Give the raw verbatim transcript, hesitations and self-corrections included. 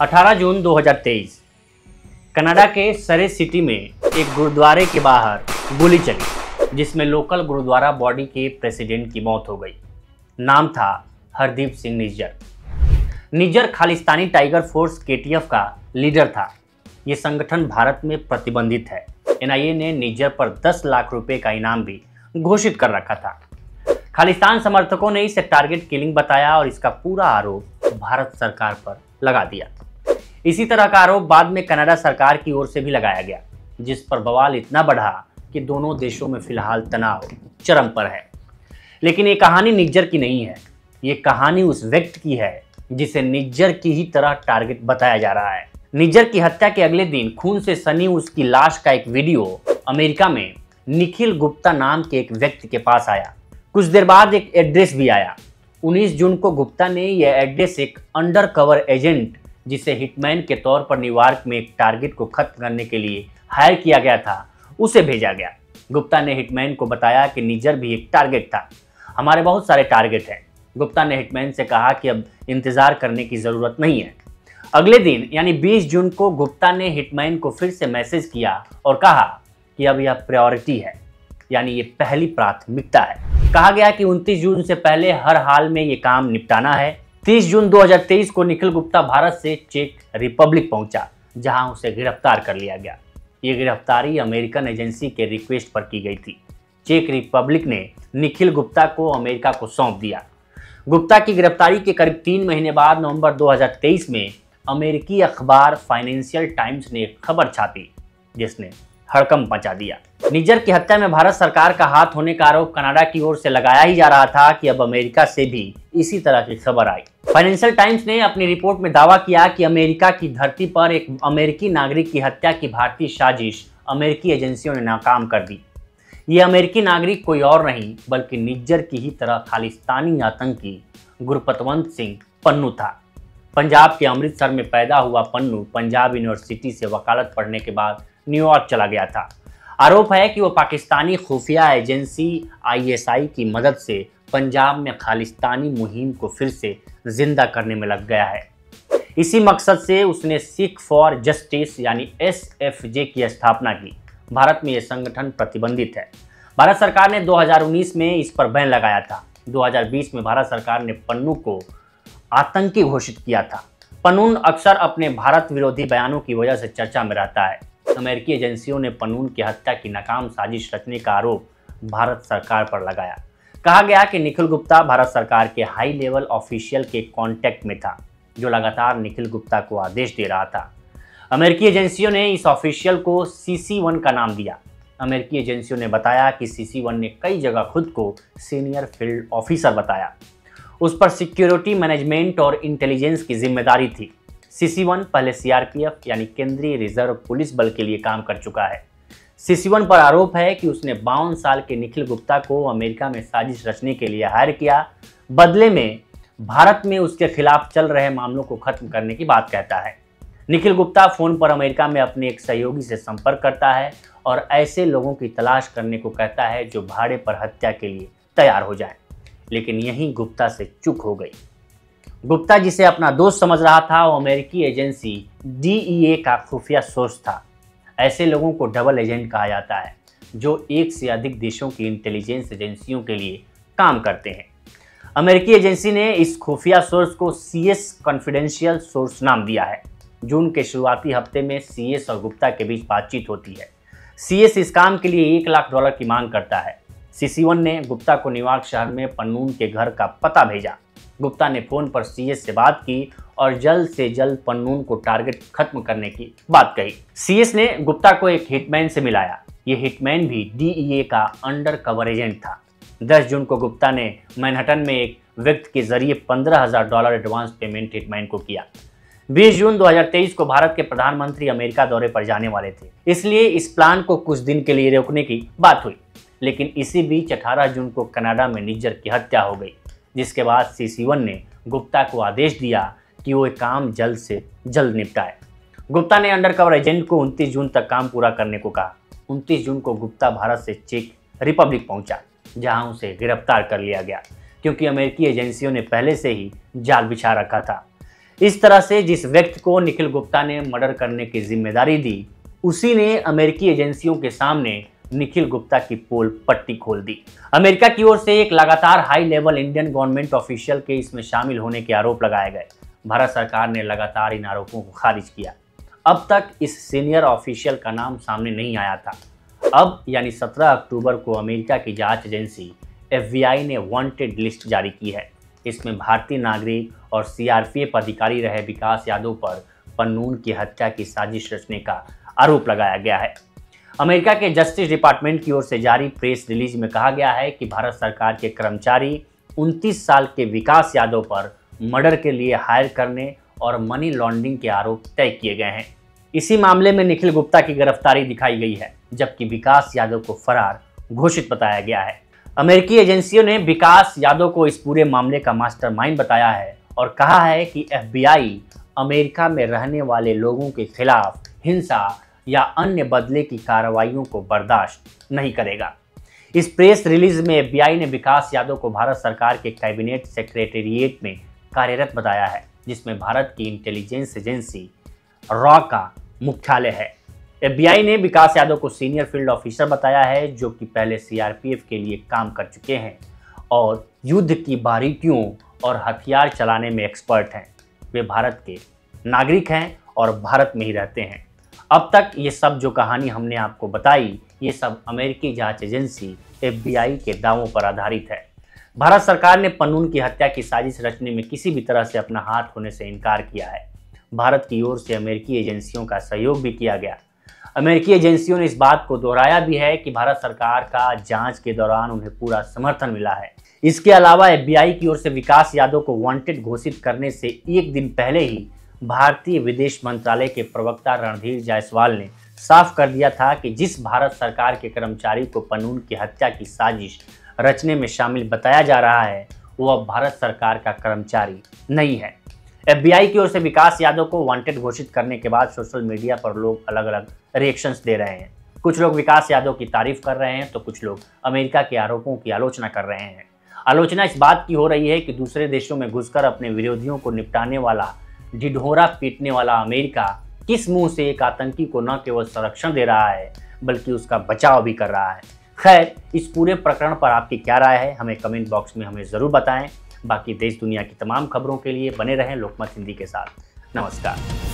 अठारह जून दो हज़ार तेईस कनाडा के सरे सिटी में एक गुरुद्वारे के बाहर गोली चली जिसमें लोकल गुरुद्वारा बॉडी के प्रेसिडेंट की मौत हो गई। नाम था Hardeep Singh Nijjar. Nijjar Khalistani tiger force K T F का लीडर था। ये संगठन भारत में प्रतिबंधित है। एन आई ए ने निज्जर पर दस लाख रुपए का इनाम भी घोषित कर रखा था। खालिस्तान समर्थकों ने इसे टारगेट किलिंग बताया और इसका पूरा आरोप भारत सरकार पर लगा दिया। इसी तरह का आरोप बाद में कनाडा सरकार की ओर से भी लगाया गया, जिस पर बवाल इतना बढ़ा कि दोनों देशों में फिलहाल तनाव चरम पर है। लेकिन ये कहानी निज्जर की नहीं है, ये कहानी उस व्यक्ति की है जिसे निज्जर की ही तरह टारगेट बताया जा रहा है। निज्जर की हत्या के अगले दिन खून से सनी उसकी लाश का एक वीडियो अमेरिका में निखिल गुप्ता नाम के एक व्यक्ति के पास आया। कुछ देर बाद एक एड्रेस भी आया। उन्नीस जून को गुप्ता ने यह एड्रेस एक अंडरकवर एजेंट, जिसे हिटमैन के तौर पर न्यूयॉर्क में एक टारगेट को खत्म करने के लिए हायर किया गया था, उसे भेजा गया। गुप्ता ने हिटमैन को बताया कि निज्जर भी एक टारगेट था। हमारे बहुत सारे टारगेट हैं। गुप्ता ने हिटमैन से कहा कि अब इंतज़ार करने की ज़रूरत नहीं है। अगले दिन यानी बीस जून को गुप्ता ने हिटमैन को फिर से मैसेज किया और कहा कि अब यह प्रायोरिटी है, यानी ये पहली प्राथमिकता है। कहा गया कि उनतीस जून से पहले हर हाल में ये काम निपटाना है। तीस जून दो हज़ार तेईस को निखिल गुप्ता भारत से चेक रिपब्लिक पहुंचा, जहां उसे गिरफ्तार कर लिया गया। ये गिरफ्तारी अमेरिकन एजेंसी के रिक्वेस्ट पर की गई थी। चेक रिपब्लिक ने निखिल गुप्ता को अमेरिका को सौंप दिया। गुप्ता की गिरफ्तारी के करीब तीन महीने बाद नवंबर दो हज़ार तेईस में अमेरिकी अखबार फाइनेंशियल टाइम्स ने एक खबर छापी जिसने हड़कंप मचा दिया। निज्जर की हत्या में भारत सरकार का हाथ होने का आरोप कनाडा की ओर से लगाया ही जा रहा था कि अब अमेरिका से भी इसी तरह की खबर आई। फाइनेंशियल टाइम्स ने अपनी रिपोर्ट में दावा किया कि अमेरिका की धरती पर एक अमेरिकी नागरिक की हत्या की भारतीय साजिश अमेरिकी एजेंसियों ने नाकाम कर दी। ये अमेरिकी नागरिक कोई और नहीं बल्कि निज्जर की ही तरह खालिस्तानी आतंकी गुरपतवंत सिंह पन्नू था। पंजाब के अमृतसर में पैदा हुआ पन्नू पंजाब यूनिवर्सिटी से वकालत पढ़ने के बाद न्यूयॉर्क चला गया था। आरोप है कि वह पाकिस्तानी खुफिया एजेंसी आई एस आई की मदद से पंजाब में खालिस्तानी मुहिम को फिर से जिंदा करने में लग गया है। इसी मकसद से उसने सिख फॉर जस्टिस यानी एस एफ जे की स्थापना की। भारत में यह संगठन प्रतिबंधित है। भारत सरकार ने दो हज़ार उन्नीस में इस पर बैन लगाया था। दो हज़ार बीस में भारत सरकार ने पन्नू को आतंकी घोषित किया था। पन्नू अक्सर अपने भारत विरोधी बयानों की वजह से चर्चा में रहता है। अमेरिकी एजेंसियों ने पन्नू की हत्या की नाकाम साजिश रचने का आरोप भारत सरकार पर लगाया। कहा गया कि निखिल गुप्ता भारत सरकार के हाई लेवल ऑफिशियल के कॉन्टैक्ट में था, जो लगातार निखिल गुप्ता को आदेश दे रहा था। अमेरिकी एजेंसियों ने इस ऑफिशियल को सी सी वन का नाम दिया। अमेरिकी एजेंसियों ने बताया कि सी सी वन ने कई जगह खुद को सीनियर फील्ड ऑफिसर बताया। उस पर सिक्योरिटी मैनेजमेंट और इंटेलिजेंस की जिम्मेदारी थी। सी सी वन पहले सी आर पी एफ यानी केंद्रीय रिजर्व पुलिस बल के लिए काम कर चुका है। सी सी वन पर आरोप है कि उसने बावन साल के निखिल गुप्ता को अमेरिका में साजिश रचने के लिए हायर किया, बदले में भारत में उसके खिलाफ चल रहे मामलों को खत्म करने की बात कहता है। निखिल गुप्ता फ़ोन पर अमेरिका में अपने एक सहयोगी से संपर्क करता है और ऐसे लोगों की तलाश करने को कहता है जो भाड़े पर हत्या के लिए तैयार हो जाएं। लेकिन यहीं गुप्ता से चूक हो गई। गुप्ता जिसे अपना दोस्त समझ रहा था वो अमेरिकी एजेंसी डी ई ए का खुफिया सोर्स था। ऐसे लोगों को डबल एजेंट कहा जाता है, जो एक से अधिक देशों की इंटेलिजेंस एजेंसियों के लिए काम करते हैं। अमेरिकी एजेंसी ने इस खुफिया सोर्स को सी एस कॉन्फिडेंशियल सोर्स नाम दिया है। जून के शुरुआती हफ्ते में सी एस और गुप्ता के बीच बातचीत होती है। सी एस इस काम के लिए एक लाख डॉलर की मांग करता है। सी सी वन ने गुप्ता को न्यूयॉर्क शहर में पन्नू के घर का पता भेजा। गुप्ता ने फ़ोन पर सी एस से बात की और जल्द से जल्द पन्नू को टारगेट खत्म करने की बात कही। सी एस ने गुप्ता को एक हिटमैन से मिलाया। ये हिटमैन भी डी ई ए का अंडर कवर एजेंट था। दस जून को गुप्ता ने मैनहट्टन में एक व्यक्ति के जरिए पंद्रह हजार डॉलर एडवांस पेमेंट हिटमैन को किया। बीस जून दो हज़ार तेईस को भारत के प्रधानमंत्री अमेरिका दौरे पर जाने वाले थे, इसलिए इस प्लान को कुछ दिन के लिए रोकने की बात हुई। लेकिन इसी बीच अठारह जून को कनाडा में निज्जर की हत्या हो गई, जिसके बाद सी सी वन ने गुप्ता को आदेश दिया कि वो काम जल्द से जल्द निपटाए। गुप्ता ने अंडरकवर एजेंट को उनतीस जून तक काम पूरा करने को कहा। उनतीस जून को गुप्ता भारत से चेक रिपब्लिक पहुंचा, जहां उसे गिरफ्तार कर लिया गया क्योंकि अमेरिकी एजेंसियों ने पहले से ही जाल बिछा रखा था। इस तरह से जिस व्यक्ति को निखिल गुप्ता ने मर्डर करने की जिम्मेदारी दी, उसी ने अमेरिकी एजेंसियों के सामने निखिल गुप्ता की पोल पट्टी खोल दी। अमेरिका की ओर से एक लगातार high level Indian government official के इसमें शामिल होने के आरोप लगाए गए। भारत सरकार ने लगातार इन आरोपों को खारिज किया। अब तक इस सीनियर ऑफिशियल का नाम सामने नहीं आया था। अब यानी सत्रह अक्टूबर को अमेरिका की जांच एजेंसी एफ बी आई ने वांटेड लिस्ट जारी की है। इसमें भारतीय नागरिक और सी आर पी एफ अधिकारी रहे विकास यादव पर पन्नून की हत्या की साजिश रचने का आरोप लगाया गया है। अमेरिका के जस्टिस डिपार्टमेंट की ओर से जारी प्रेस रिलीज में कहा गया है कि भारत सरकार के कर्मचारी उनतीस साल के विकास यादव पर मर्डर के लिए हायर करने और मनी लॉन्ड्रिंग के आरोप तय किए गए हैं। इसी मामले में निखिल गुप्ता की गिरफ्तारी दिखाई गई है, जबकि विकास यादव को फरार घोषित बताया गया है। अमेरिकी एजेंसियों ने विकास यादव को इस पूरे मामले का मास्टरमाइंड बताया है और कहा है कि एफ बी आई अमेरिका में रहने वाले लोगों के खिलाफ हिंसा या अन्य बदले की कार्रवाइयों को बर्दाश्त नहीं करेगा। इस प्रेस रिलीज में एफ बी आई ने विकास यादव को भारत सरकार के कैबिनेट सेक्रेटेरिएट में कार्यरत बताया है, जिसमें भारत की इंटेलिजेंस एजेंसी रॉ का मुख्यालय है। एफ बी आई ने विकास यादव को सीनियर फील्ड ऑफिसर बताया है, जो कि पहले सी आर पी एफ के लिए काम कर चुके हैं और युद्ध की बारीकियों और हथियार चलाने में एक्सपर्ट हैं। वे भारत के नागरिक हैं और भारत में ही रहते हैं। अब तक ये सब जो कहानी हमने आपको बताई, ये सब अमेरिकी जांच एजेंसी एफ बी आई के दावों पर आधारित है। भारत सरकार ने पन्नून की हत्या की साजिश रचने में किसी भी तरह से अपना हाथ होने से इनकार किया है। भारत की ओर से अमेरिकी एजेंसियों का सहयोग भी किया गया। अमेरिकी एजेंसियों ने इस बात को दोहराया भी है कि भारत सरकार का जांच के दौरान उन्हें पूरा समर्थन मिला है। इसके अलावा एफ बी आई की ओर से विकास यादव को वांटेड घोषित करने से एक दिन पहले ही भारतीय विदेश मंत्रालय के प्रवक्ता रणधीर जायसवाल ने साफ कर दिया था कि जिस भारत सरकार के कर्मचारी को पन्नून की हत्या की साजिश रचने में शामिल बताया जा रहा है, वो अब भारत सरकार का कर्मचारी नहीं है। एफ बी आई की ओर से विकास यादव को वांटेड घोषित करने के बाद सोशल मीडिया पर लोग अलग अलग रिएक्शंस दे रहे हैं। कुछ लोग विकास यादव की तारीफ कर रहे हैं तो कुछ लोग अमेरिका के आरोपों की आलोचना कर रहे हैं। आलोचना इस बात की हो रही है कि दूसरे देशों में घुसकर अपने विरोधियों को निपटाने वाला, ढिढोरा पीटने वाला अमेरिका किस मुंह से एक आतंकी को न केवल संरक्षण दे रहा है बल्कि उसका बचाव भी कर रहा है। खैर, इस पूरे प्रकरण पर आपकी क्या राय है, हमें कमेंट बॉक्स में हमें ज़रूर बताएं। बाकी देश दुनिया की तमाम खबरों के लिए बने रहें लोकमत हिंदी के साथ। नमस्कार।